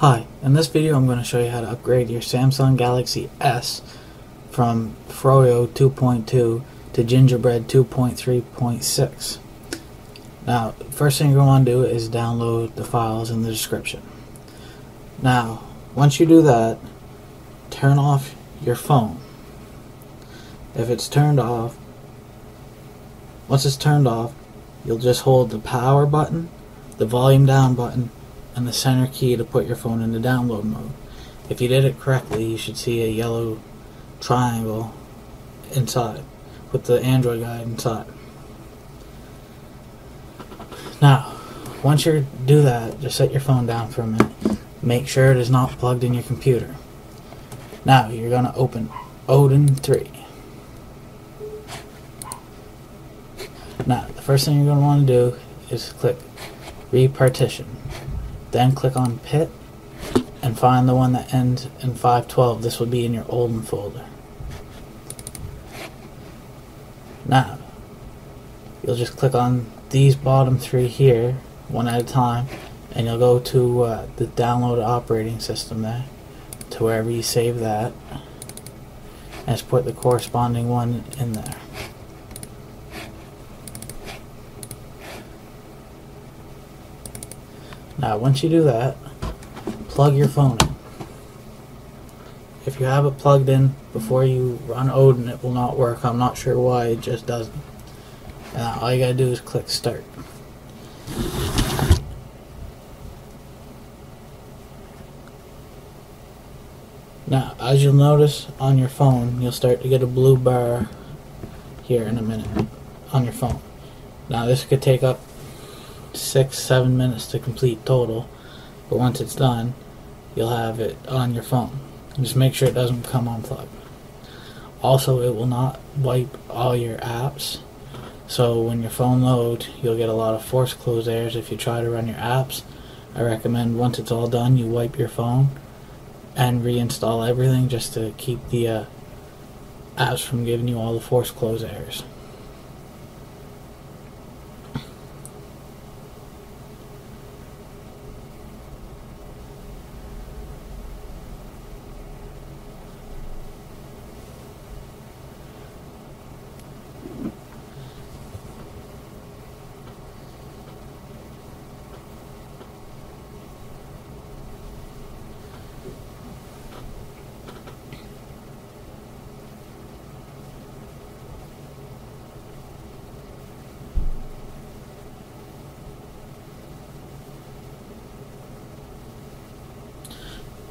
Hi, in this video I'm going to show you how to upgrade your Samsung Galaxy S from Froyo 2.2 to Gingerbread 2.3.6. Now, first thing you're going to do is download the files in the description. Now, once you do that, turn off your phone. If it's turned off, once it's turned off, you'll just hold the power button, the volume down button, and the center key to put your phone into download mode. If you did it correctly, you should see a yellow triangle inside with the Android guide inside. Now, once you do that, just set your phone down for a minute. Make sure it is not plugged in your computer. Now, you're going to open Odin 3. Now, the first thing you're going to want to do is click Repartition. Then click on PIT and find the one that ends in 512. This will be in your Odin folder. Now, you'll just click on these bottom three here, one at a time, and you'll go to the download operating system there, to wherever you save that, and just put the corresponding one in there. Now, once you do that, plug your phone in. If you have it plugged in before you run Odin, it will not work. I'm not sure why, it just doesn't. All you gotta do is click Start. Now, as you'll notice on your phone, you'll start to get a blue bar here in a minute on your phone. Now, this could take up 6-7 minutes to complete total, but once it's done, you'll have it on your phone. Just make sure it doesn't come unplugged. Also, it will not wipe all your apps, so when your phone loads, you'll get a lot of force close errors if you try to run your apps. I recommend once it's all done, you wipe your phone and reinstall everything just to keep the apps from giving you all the force close errors.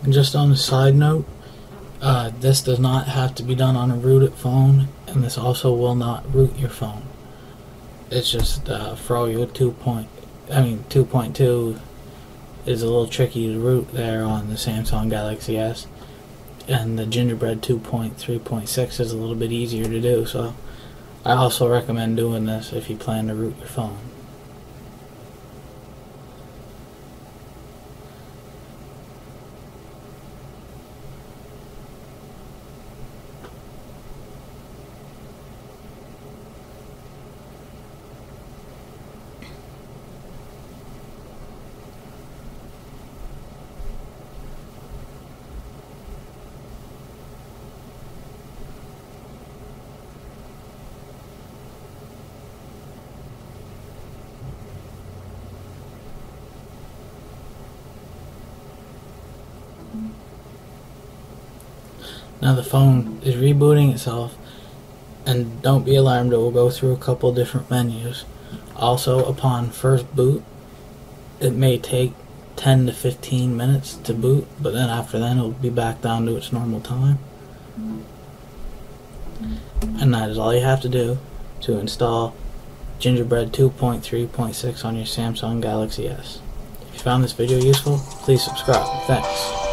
And just on a side note, this does not have to be done on a rooted phone, and this also will not root your phone. It's just Froyo 2.2 is a little tricky to root there on the Samsung Galaxy S, and the Gingerbread 2.3.6 is a little bit easier to do, so I also recommend doing this if you plan to root your phone. Now the phone is rebooting itself, and don't be alarmed, it will go through a couple different menus. Also, upon first boot, it may take 10 to 15 minutes to boot, but then after that it will be back down to its normal time. And that is all you have to do to install Gingerbread 2.3.6 on your Samsung Galaxy S. If you found this video useful, please subscribe. Thanks.